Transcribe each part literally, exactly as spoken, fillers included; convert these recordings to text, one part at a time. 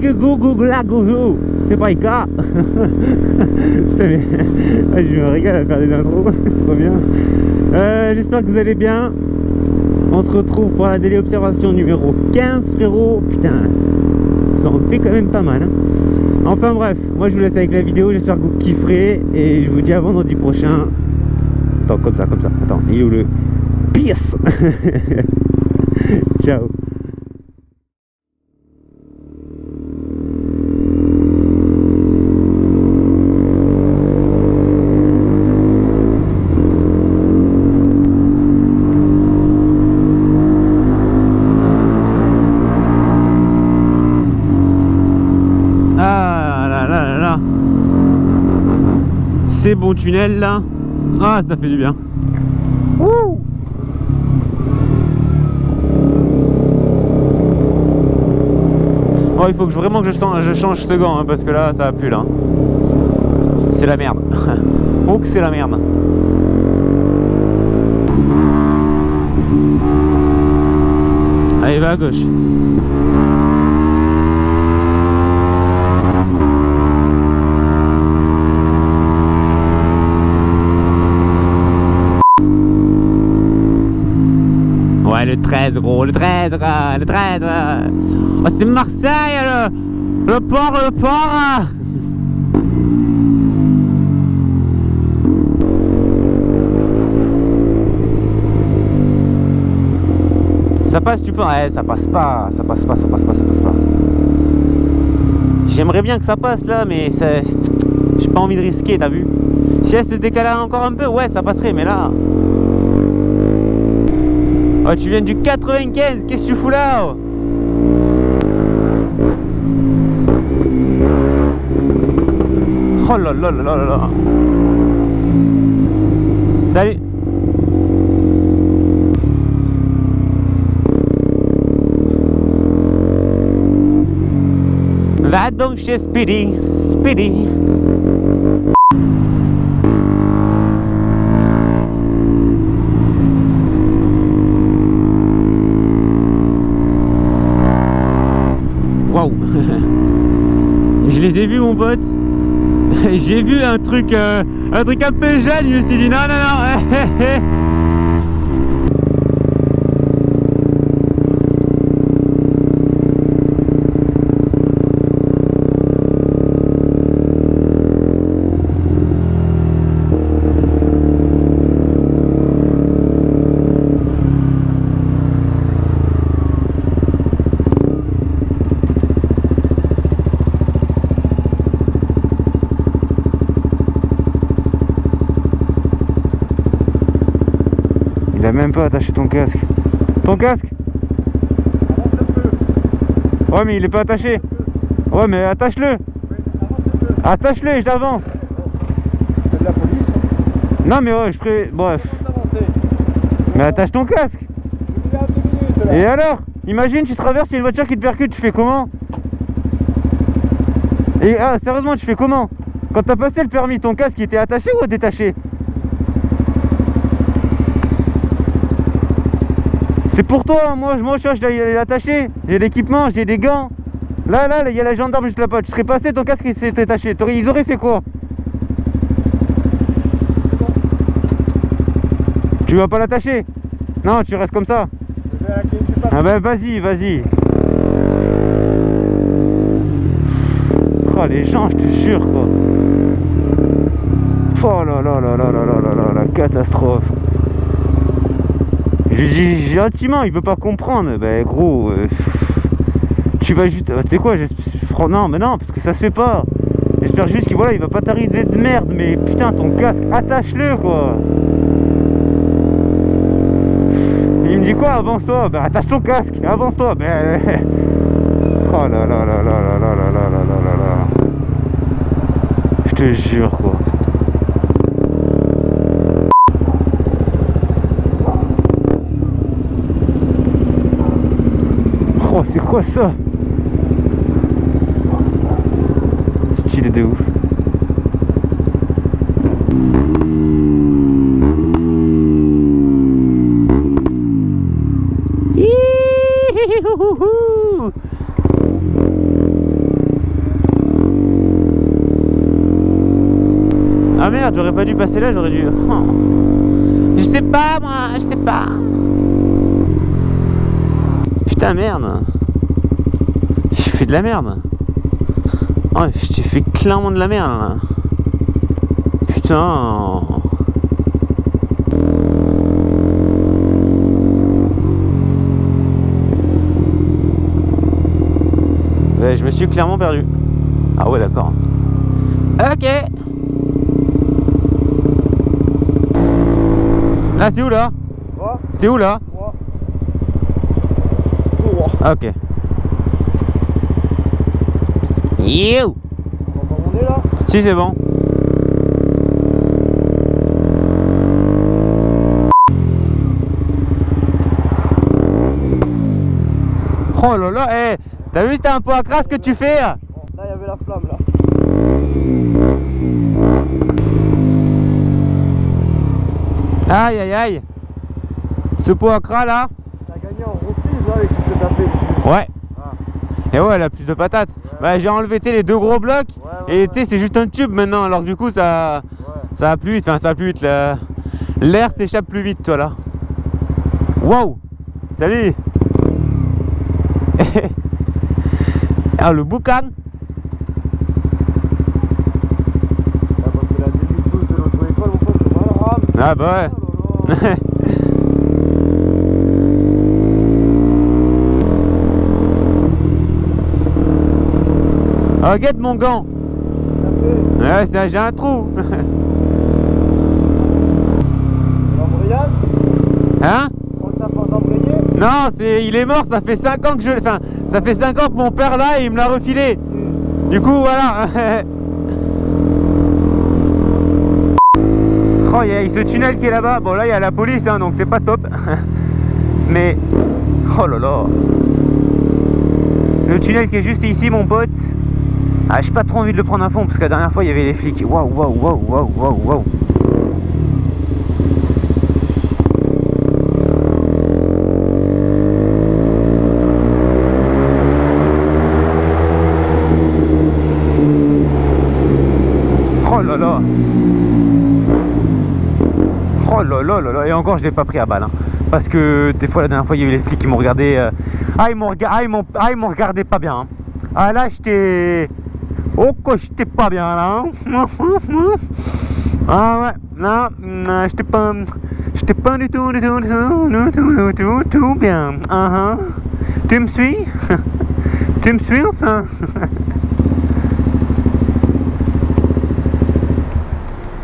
Ziguguglagougou. C'est pas Ika. Putain mais je me régale à faire des intros, c'est trop bien. euh, J'espère que vous allez bien. On se retrouve pour la daily observation numéro quinze, frérot. Putain, ça en fait quand même pas mal hein. Enfin bref, moi je vous laisse avec la vidéo, j'espère que vous kifferez. Et je vous dis à vendredi prochain. Attends, comme ça, comme ça, attends, il est où le... Peace. Ciao. C'est bon tunnel là. Ah ça fait du bien. Ouh. Oh il faut que je, vraiment que je, je change ce gant hein, parce que là ça pue là. C'est la merde. Oh que c'est la merde. Allez va à gauche. Le treize gros, le treize, le treize. Oh, c'est Marseille, le, le port, le port. Ça passe, tu peux ouais, ça passe pas, ça passe pas, ça passe pas, ça passe pas. J'aimerais bien que ça passe là, mais j'ai pas envie de risquer, t'as vu. Si elle se décalait encore un peu, ouais, ça passerait, mais là. Oh, tu viens du quatre-vingt-quinze, qu'est-ce que tu fous là oh. Oh là là là là là. Salut. Va donc chez Speedy, Speedy. Je les ai vus mon pote. J'ai vu un truc euh, un truc un peu jeune, je me suis dit non non même pas attaché ton casque. Ton casque? Ouais mais il est pas attaché. Ouais mais attache-le. Attache-le et je l'avance. Non mais ouais je pré... Bref. Mais attache ton casque. Et alors? Imagine tu traverses, il y a une voiture qui te percute, tu fais comment? Et ah sérieusement tu fais comment? Quand t'as passé le permis, ton casque il était attaché ou détaché? C'est pour toi, moi je m'en charge d'aller l'attacher. J'ai l'équipement, j'ai des gants. Là, là, il y a la gendarme juste là-bas. Tu serais passé, ton casque il s'est détaché. Ils auraient fait quoi? Tu vas pas l'attacher? Non, tu restes comme ça. Ah ben vas-y, vas-y. Oh les gens, je te jure quoi. Oh là là là là là là là là, la catastrophe. Je lui dis gentiment, il veut pas comprendre. Ben gros, euh, tu vas juste... Tu sais quoi, non mais non, parce que ça se fait pas. J'espère juste qu'il voilà, il va pas t'arriver de merde. Mais putain, ton casque, attache-le quoi. Il me dit quoi, avance-toi. Ben attache ton casque, avance-toi. Ben... Oh là là là là là là là là là là. Je te jure quoi. Oh, c'est quoi ça? Stylé de ouf. Hihihihihi. merde, j'aurais pas dû passer là, j'aurais dû... Je sais pas moi, je sais pas. Putain merde. J'ai fait de la merde. Oh, je t'ai fait clairement de la merde là. Putain. Ouais, je me suis clairement perdu. Ah ouais d'accord. Ok. Là c'est où là? C'est où là? Ok. Yo. On est là? Si c'est bon. Oh là là, hey, t'as vu, c'était un peu à crasse que tu fais? Là il y avait la flamme là. Aïe aïe aïe. Ce pot à cras là. T'as gagné en reprise là avec tout ce que t'as fait dessus. Ouais ah. Et ouais elle a plus de patates ouais. Bah j'ai enlevé les deux gros blocs ouais, ouais, et ouais. C'est juste un tube maintenant. Alors du coup ça ouais. Ça va plus vite. Enfin ça va plus vite. L'air là... s'échappe plus vite toi là. Wow. Salut. Ah le boucan. Ah bah ouais. Regarde mon gant. Ouais ça j'ai un trou. L'embrayage. Hein? Non c'est il est mort, ça fait cinq ans que je enfin ça fait cinq ans que mon père là il me l'a refilé. Du coup voilà. Il y a ce tunnel qui est là-bas, bon là il y a la police hein, donc c'est pas top. Mais, oh là là. Le tunnel qui est juste ici mon pote. Ah j'ai pas trop envie de le prendre à fond parce que la dernière fois il y avait des flics. Waouh waouh waouh waouh waouh waouh. Oh là là. Oh là là là là, et encore je l'ai pas pris à balle hein. Parce que des fois la dernière fois il y a eu les flics qui m'ont regardé euh... Ah ils m'ont rega ah, ah, regardé pas bien hein. Ah là j'étais... Oh que j'étais pas bien là hein. Ah ouais, là j'étais pas... J'étais pas du tout, du tout, du tout, du tout, du tout, tout bien. Uh-huh. Tu me suis? Tu me suis enfin?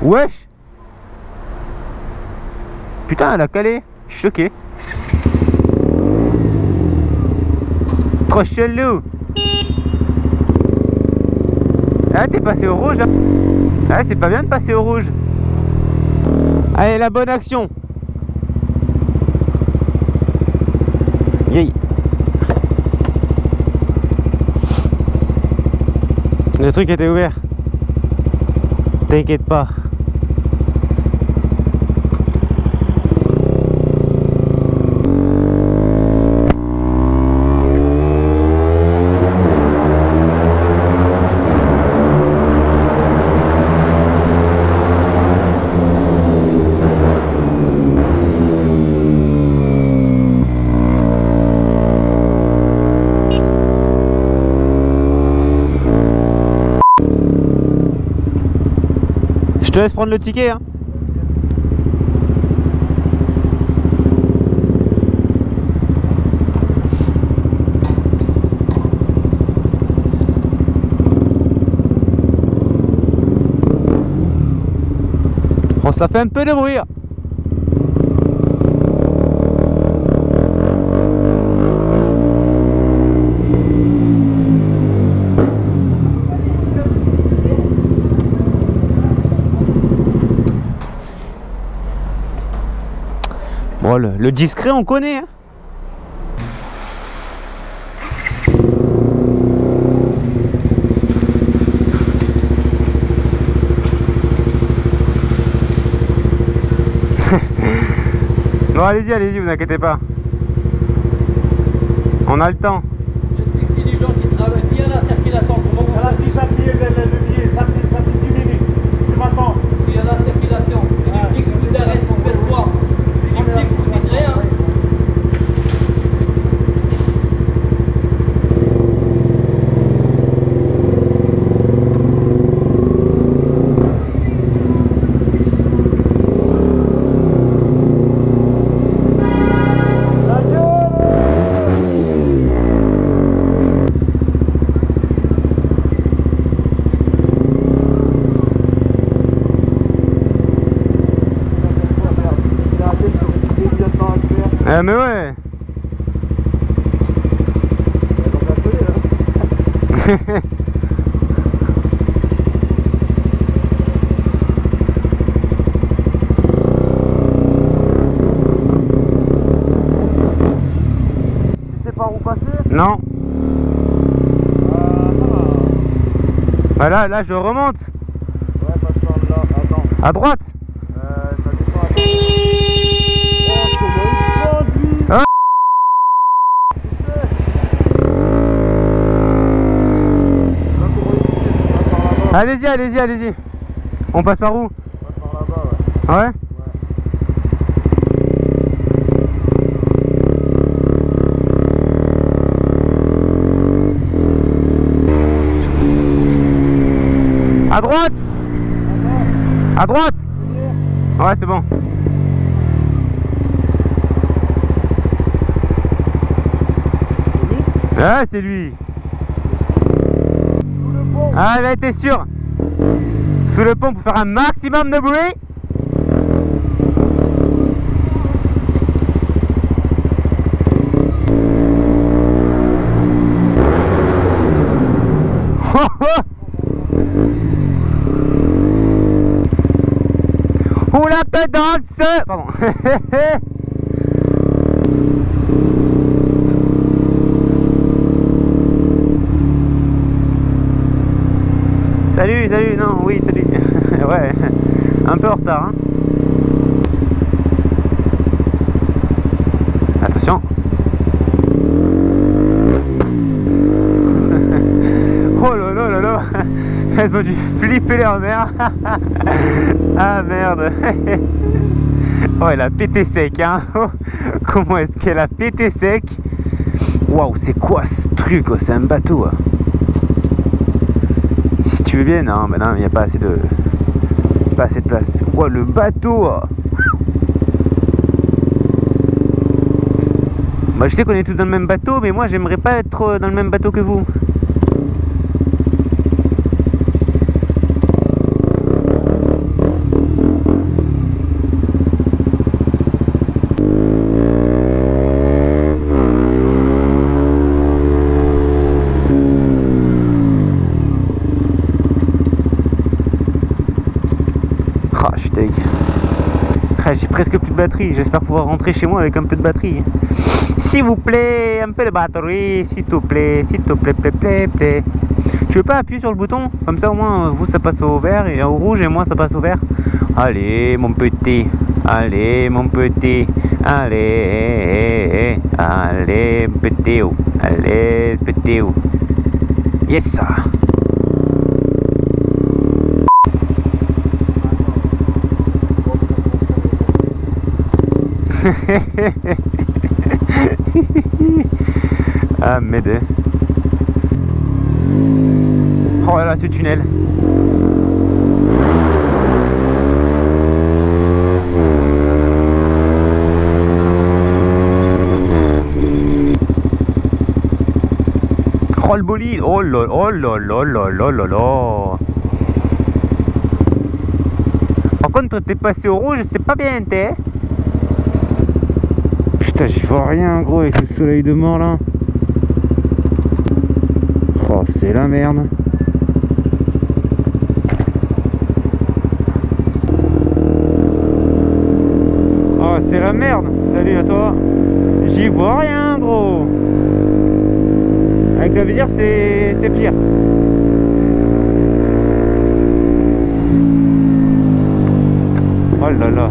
Wesh. Putain, elle a calé, je suis choqué. Trop chelou. Ah, t'es passé au rouge. Hein. Ah, c'est pas bien de passer au rouge. Allez, la bonne action. Yay. Le truc était ouvert. T'inquiète pas. Je te laisse prendre le ticket hein. Bon ça fait un peu de bruit. Bon, le, le discret on connaît hein. Bon allez-y, allez-y, vous inquiétez pas. On a le temps. J'explique les gens qui travaillent. S'il y a la circulation, comment on va? Elle a dit chapier, elle a levier, ça fait dix minutes. Je m'attends. Ah mais ouais. Tu sais par où passer? Non. Euh, bah là, là je remonte. Ouais, passe par là, attends. À droite. Euh, ça dépend à droite. Oh, comment il conduit. Allez-y, allez-y, allez-y. On passe par où? On passe par là-bas, ouais. Ouais, ouais. À droite. À droite. Ouais, c'est bon. Ouais, c'est lui. Ah là, t'es sûr? Sous le pont pour faire un maximum de bruit. Oh, oh. Ou la pédance. Pardon. Salut, salut, non, oui, salut. Ouais, un peu en retard, hein. Attention. Oh là là là là. Elles ont dû flipper leur mère. Ah merde. Oh, elle a pété sec, hein. Comment est-ce qu'elle a pété sec? Waouh, c'est quoi ce truc? C'est un bateau. Tu veux bien? Non, mais non, il n'y a pas assez de pas assez de place. Wow, le bateau. Bah, je sais qu'on est tous dans le même bateau, mais moi j'aimerais pas être dans le même bateau que vous. J'ai presque plus de batterie, j'espère pouvoir rentrer chez moi avec un peu de batterie. S'il vous plaît, un peu de batterie, s'il te plaît, s'il te plaît, plaît, plaît, plaît. Tu veux pas appuyer sur le bouton? Comme ça au moins vous ça passe au vert et au rouge et moi ça passe au vert. Allez mon petit, allez mon petit, allez, allez petit ou, allez petit ou. Yes ça. Ah m'aider. Oh là là, ce tunnel. Oh le bolide. Oh là oh là là là là là là. Par contre t'es passé au rouge, c'est pas bien t'es. Putain, j'y vois rien gros avec le soleil de mort là. Oh, c'est la merde. Oh, c'est la merde. Salut à toi. J'y vois rien gros. Avec la visière, c'est c'est pire. Oh là là.